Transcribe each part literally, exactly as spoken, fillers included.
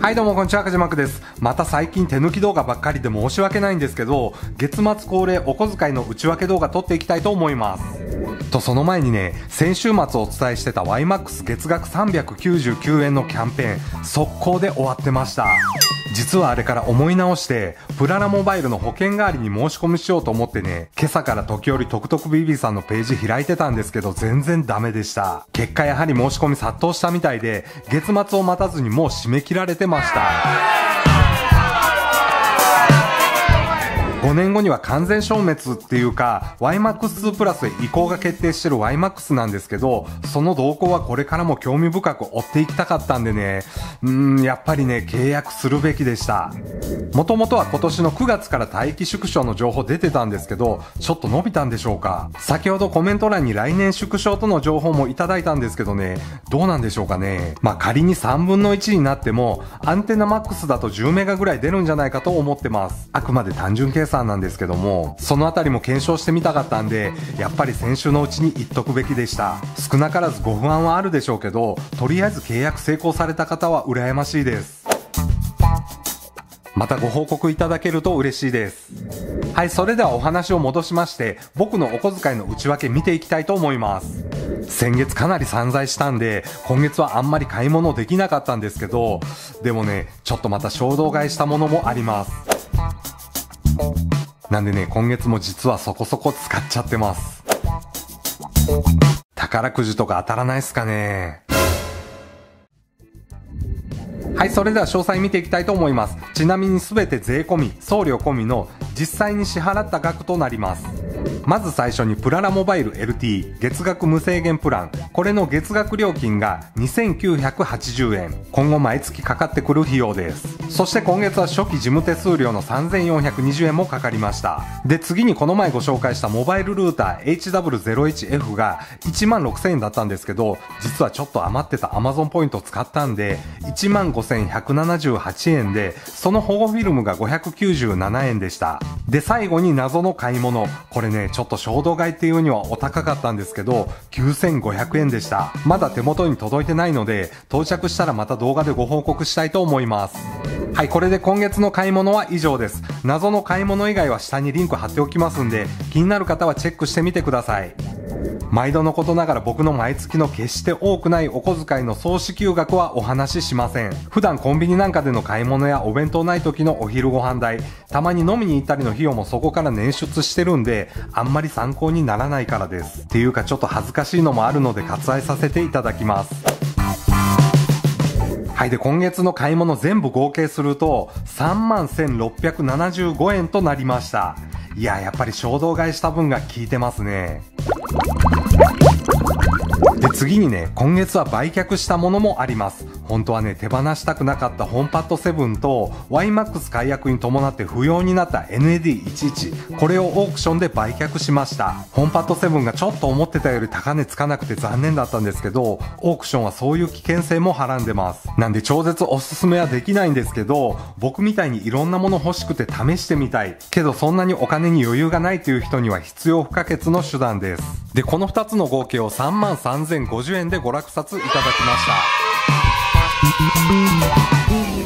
はいどうもこんにちは、マクです。また最近手抜き動画ばっかりで申し訳ないんですけど、月末恒例お小遣いの内訳動画撮っていきたいと思います。とその前にね、先週末お伝えしてた ワイマックス 月額さんびゃくきゅうじゅうきゅうえんのキャンペーン速攻で終わってました。実はあれから思い直してプララモバイルの保険代わりに申し込みしようと思ってね、今朝から時折トクトク ビービー さんのページ開いてたんですけど、全然ダメでした。結果やはり申し込み殺到したみたいで、月末を待たずにもう締め切られてました。ごねんごには完全消滅っていうか ワイマックスツー プラスへ移行が決定してる ワイマックス なんですけど、その動向はこれからも興味深く追っていきたかったんでね、うーんやっぱりね契約するべきでした。もともとは今年のくがつから待機縮小の情報出てたんですけど、ちょっと伸びたんでしょうか。先ほどコメント欄に来年縮小との情報もいただいたんですけどね、どうなんでしょうかね。まあ仮にさんぶんのいちになってもアンテナマックスだとじゅうメガぐらい出るんじゃないかと思ってます。あくまで単純計算なんですけども、そのあたりも検証してみたかったんで、やっぱり先週のうちに言っとくべきでした。少なからずご不安はあるでしょうけど、とりあえず契約成功された方は羨ましいです。またご報告いただけると嬉しいです。はい、それではお話を戻しまして、僕のお小遣いの内訳見ていきたいと思います。先月かなり散財したんで、今月はあんまり買い物できなかったんですけど、でもねちょっとまた衝動買いしたものもあります。なんでね、今月も実はそこそこ使っちゃってます。宝くじとか当たらないっすかね。はい、それでは詳細見ていきたいと思います。ちなみに全て税込み、送料込みの実際に支払った額となります。まず最初にプララモバイル エルティー 月額無制限プラン、これの月額料金がにせんきゅうひゃくはちじゅうえん、今後毎月かかってくる費用です。そして今月は初期事務手数料のさんぜんよんひゃくにじゅうえんもかかりました。で次にこの前ご紹介したモバイルルーター エイチダブリューゼロワンエフ がいちまんろくせんえんだったんですけど、実はちょっと余ってた アマゾン ポイントを使ったんでいちまんごせんひゃくななじゅうはちえんで、その保護フィルムがごひゃくきゅうじゅうななえんでした。で最後に謎の買い物、これねちょっと衝動買いっていうにはお高かったんですけどきゅうせんごひゃくえんでした。まだ手元に届いてないので、到着したらまた動画でご報告したいと思います。はい、これで今月の買い物は以上です。謎の買い物以外は下にリンク貼っておきますんで、気になる方はチェックしてみてください。毎度のことながら僕の毎月の決して多くないお小遣いの総支給額はお話ししません。普段コンビニなんかでの買い物やお弁当ない時のお昼ご飯代、たまに飲みに行ったりの費用もそこから捻出してるんで、あんまり参考にならないからです。っていうかちょっと恥ずかしいのもあるので割愛させていただきます。はい、で今月の買い物全部合計するとさんまんせんろっぴゃくななじゅうごえんとなりました。いややっぱり衝動買いした分が効いてますね。で次にね、今月は売却したものもあります。本当はね手放したくなかったホームパッドセブンと ワイマックス 解約に伴って不要になった エヌエーディーイレブン、 これをオークションで売却しました。ホームパッドセブンがちょっと思ってたより高値つかなくて残念だったんですけど、オークションはそういう危険性もはらんでます。なんで超絶おすすめはできないんですけど、僕みたいにいろんなもの欲しくて試してみたいけどそんなにお金に余裕がないという人には必要不可欠の手段です。でこのふたつの合計をさんまんさんぜんごじゅうえんでご落札いただきました。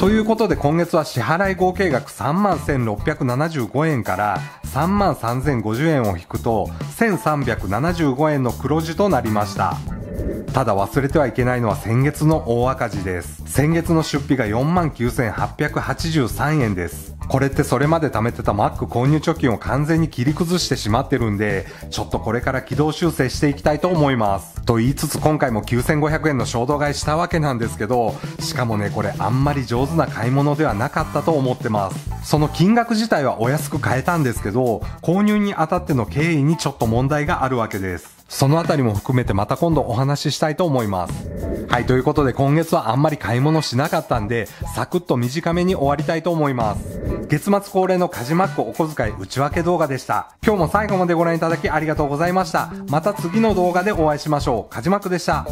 ということで今月は支払い合計額さんまんせんろっぴゃくななじゅうごえんからさんまんさんぜんごじゅうえんを引くとせんさんびゃくななじゅうごえんの黒字となりました。ただ忘れてはいけないのは先月の大赤字です。先月の出費が よんまんきゅうせんはっぴゃくはちじゅうさんえんです。これってそれまで貯めてた マック 購入貯金を完全に切り崩してしまってるんで、ちょっとこれから軌道修正していきたいと思います。と言いつつ今回もきゅうせんごひゃくえんの衝動買いしたわけなんですけど、しかもねこれあんまり上手な買い物ではなかったと思ってます。その金額自体はお安く買えたんですけど、購入にあたっての経緯にちょっと問題があるわけです。そのあたりも含めてまた今度お話ししたいと思います。はい、ということで今月はあんまり買い物しなかったんで、サクッと短めに終わりたいと思います。月末恒例のカジマックお小遣い内訳動画でした。今日も最後までご覧いただきありがとうございました。また次の動画でお会いしましょう。カジマックでした。